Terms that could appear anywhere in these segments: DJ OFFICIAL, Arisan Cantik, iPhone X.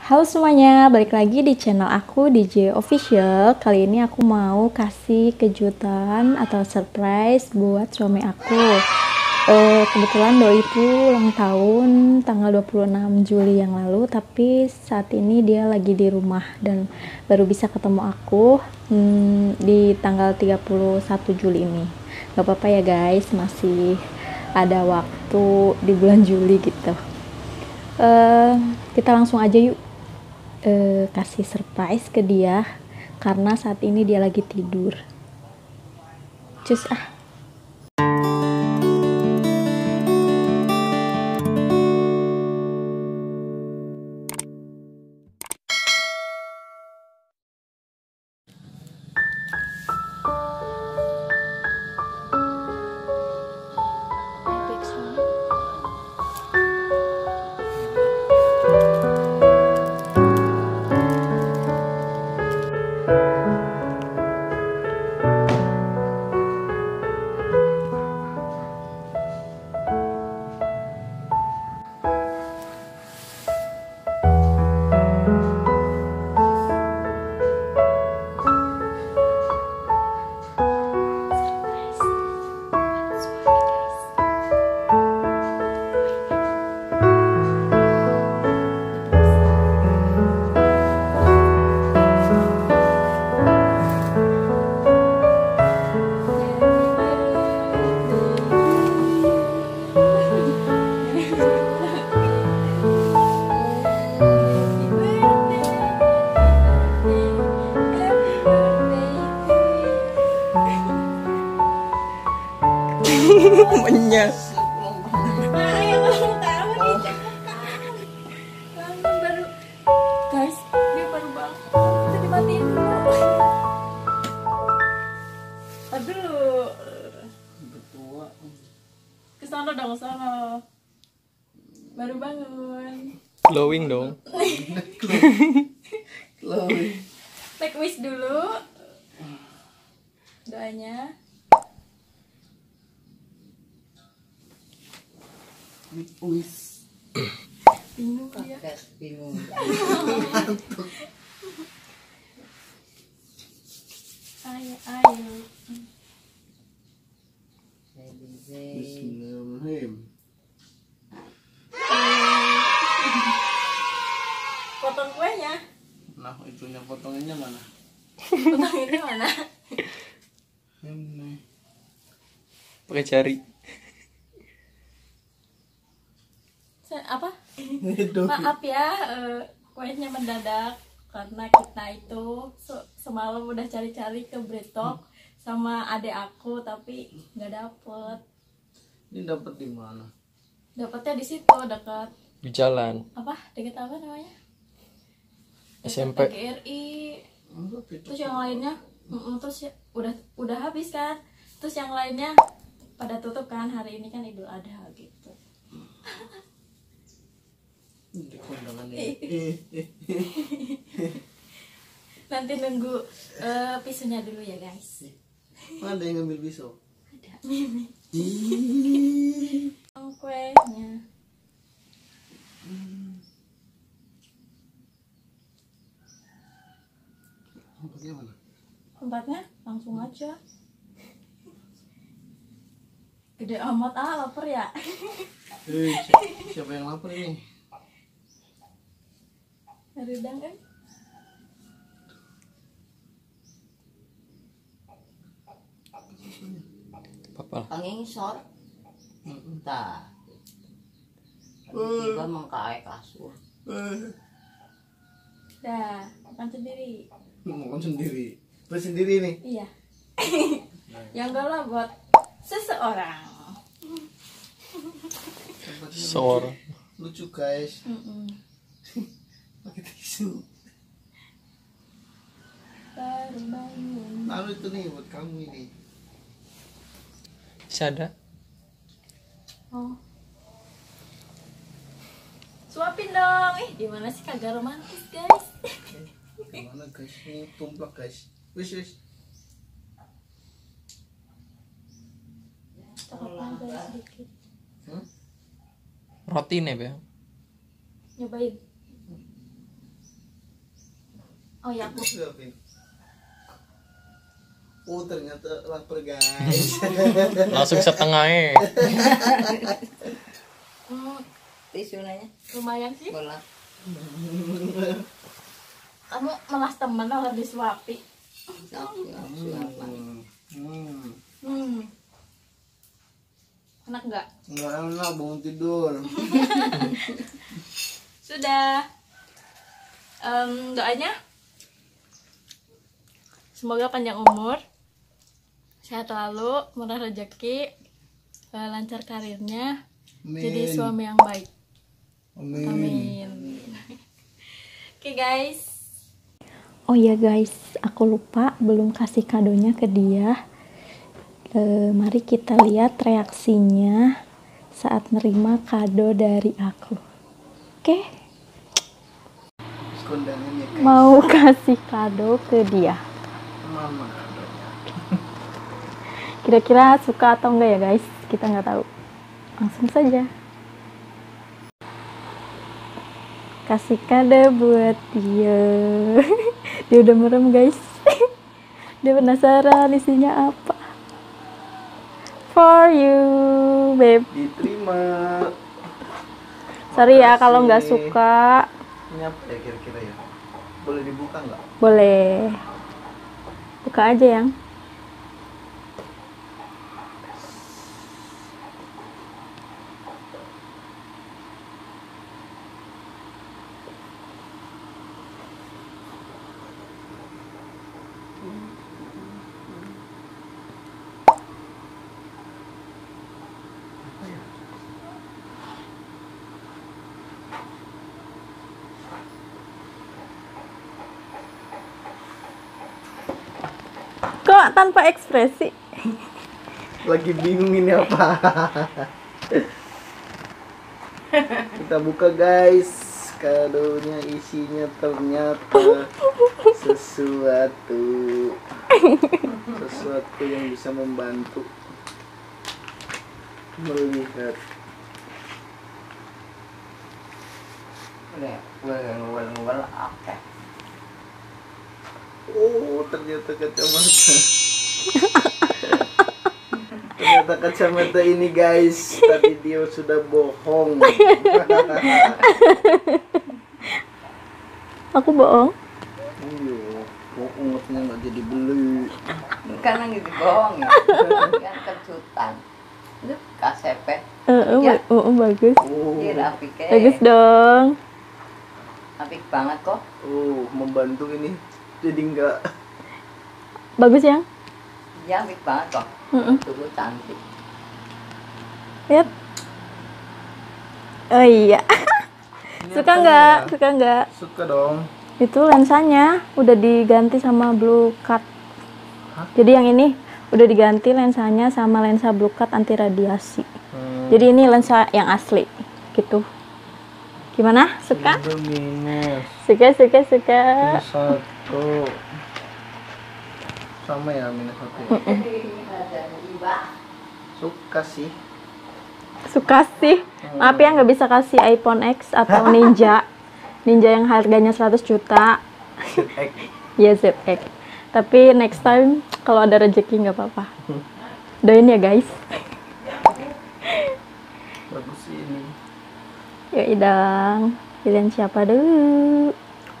Halo semuanya, balik lagi di channel aku DJ Official. Kali ini aku mau kasih kejutan atau surprise buat suami aku. Kebetulan doi itu ulang tahun tanggal 26 Juli yang lalu, tapi saat ini dia lagi di rumah dan baru bisa ketemu aku di tanggal 31 Juli ini. Gak apa-apa ya guys, masih ada waktu di bulan Juli gitu. Kita langsung aja yuk kasih surprise ke dia karena saat ini dia lagi tidur. Cus ah. Menyes. Ayo kamu tahu nih kamu baru guys, dia baru bangun jadi matiin dulu. Aduh, betua. Kesana dong sana. Baru bangun. Glowing dong. Glowing. Take wish dulu. Doanya. Wis. Bingung ya. Bingung. Ayo. Bismillahirrahmanirrahim. Potong kuenya. Nah, itunya potongannya mana? Potongannya mana? Ini. Pakai jari. Apa? Maaf ya, kuenya mendadak karena kita itu semalam udah cari-cari ke Bretok sama adek aku tapi nggak dapet. Ini dapet di mana? Dapetnya di situ dekat. Di jalan. Apa? Dekat apa namanya? SMP. KRI. Terus yang lainnya, terus udah habis kan? Terus yang lainnya pada tutup kan, hari ini kan Idul Adha gitu. Nanti nunggu pisunya dulu ya guys. Ada yang ngambil pisau? Ada. Kuenya. Tempatnya mana? Tempatnya langsung aja. Gede amat ah, lapar ya. Siapa yang lapar ini? Redang kan? Papa. Pengingsor. Entah. Tiba mengkai kasur. Dah, makan sendiri. Makan sendiri. Terus sendiri nih? Iya. Yang enggak lah buat seseorang. Seseorang. Lucu guys. Pakai tisu. Baru itu nih buat kamu ini. Sada. Oh. Suapin dong. Di mana sih kagak romantis guys? Di mana guys? Ini tumplak guys. Wis. Roti nih, Bang. Nyobain. Oh ya, aku siapin. Oh ternyata lapar guys. Langsung setengahnya. Tisunanya lumayan sih. Bola. Kamu melas temen kalau disuapi. Enak nggak? Nggak enak, bangun tidur. Sudah. Doanya semoga panjang umur, sehat selalu, murah rezeki, lancar karirnya. Amin. Jadi suami yang baik. Amin. Amin. Oke guys. Oh ya guys, aku lupa belum kasih kadonya ke dia. Mari kita lihat reaksinya saat nerima kado dari aku. Oke. Mau kasih kado ke dia. Mama. Kira-kira suka atau enggak ya guys? Kita nggak tahu. Langsung saja kasih kado buat dia. Dia udah merem guys. Dia penasaran isinya apa. For you babe, diterima. Sorry ya kalau nggak suka. Ini apa ya kira-kira ya? Boleh dibuka nggak? Boleh, buka aja yang. Kok tanpa ekspresi? Lagi bingung ini apa. Kita buka guys. Kadonya isinya ternyata sesuatu yang bisa membantu melihat. Oh, ternyata kacamata. Ternyata kacamata ini guys, tadi dia sudah bohong. Aku bohong? Iya, bohongnya nggak jadi beli. Bukan yang jadi bohong ya, bukan kejutan. Itu KCP. Ya. Bagus. Bagus dong. Apik banget kok. Membantu ini. Jadi enggak bagus yang? Ya, baik banget kok. Tubuh cantik. Lihat. Oh iya. Suka enggak? Ya. Suka enggak? Suka dong. Itu lensanya udah diganti sama Blue Cut. Hah? Jadi yang ini udah diganti lensanya sama lensa Blue Cut anti radiasi. Jadi ini lensa yang asli gitu. Gimana? Suka? Suka. Satu sama ya -1. Suka sih. Maaf ya nggak bisa kasih iPhone X atau Ninja yang harganya 100 juta. ZX. Ya ZX. Tapi next time kalau ada rezeki nggak apa-apa. Doain ya guys. Bagus ini. Ya idang, pilihan siapa dulu?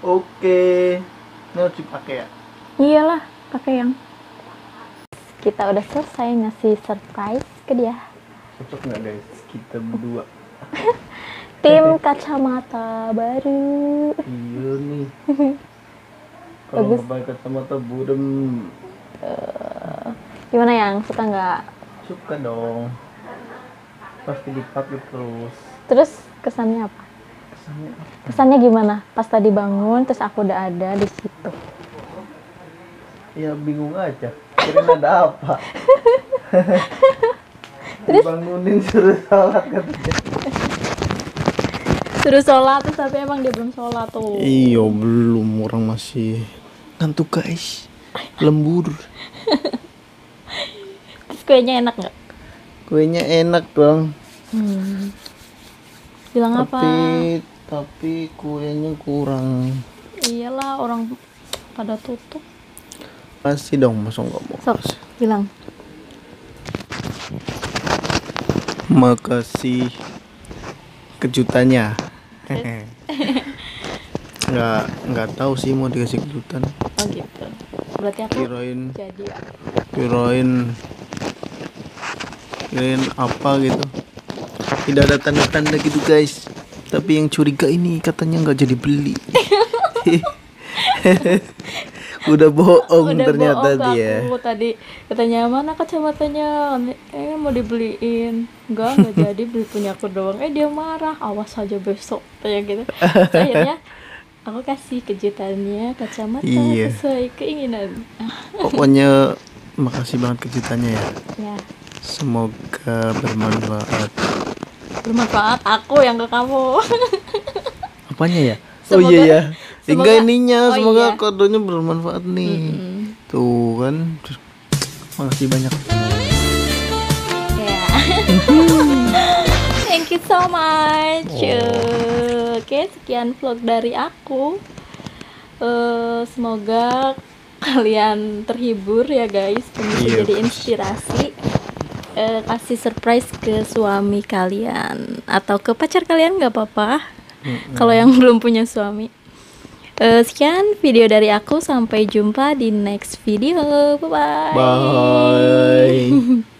Oke, ini harus dipakai ya? Iyalah, pakai yang. Kita udah selesai ngasih surprise ke dia. Cocok nggak guys? Kita berdua. Tim kacamata baru. Iya nih. Kalau pakai kacamata burem. Gimana yang? Suka nggak? Suka dong. Pasti dipakai terus. Terus kesannya apa? Kesannya gimana? Pas tadi bangun, terus aku udah ada di situ. Ya bingung aja. Kirain ada apa? Terus bangunin suruh sholat katanya. Suruh sholat terus tapi emang dia belum sholat tuh. Iya belum, orang masih ngantuk guys, lembur. Terus kuenya enak nggak? Kuenya enak dong. Bilang tapi, kuenya kurang. Iyalah, orang pada tutup. Pasti dong, masuk nggak mau. Sok, bilang. Makasih kejutannya. Nggak tahu sih mau dikasih kejutan. Oh gitu. Berarti aku kirain apa gitu. Tidak ada tanda-tanda gitu guys. Tapi yang curiga ini katanya nggak jadi beli. Udah bohong. Udah ternyata bohong dia. Aku tadi katanya mana kacamatanya, mau dibeliin, nggak jadi, beli punya aku doang. Dia marah, awas aja besok kayak gitu. Akhirnya aku kasih kejutannya kacamata sesuai keinginan. Pokoknya makasih banget kejutannya ya. Ya. Semoga bermanfaat. Bermanfaat aku yang ke kamu. Apanya ya? Semoga, oh iya ya. Semoga ininya, semoga kodenya bermanfaat nih. Tuh kan. Makasih banyak. Ya. Thank you so much. Oke, sekian vlog dari aku. Semoga kalian terhibur ya guys, jadi inspirasi. Kasih surprise ke suami kalian atau ke pacar kalian nggak apa-apa. Kalau yang belum punya suami. Sekian video dari aku, sampai jumpa di next video. Bye bye. Bye.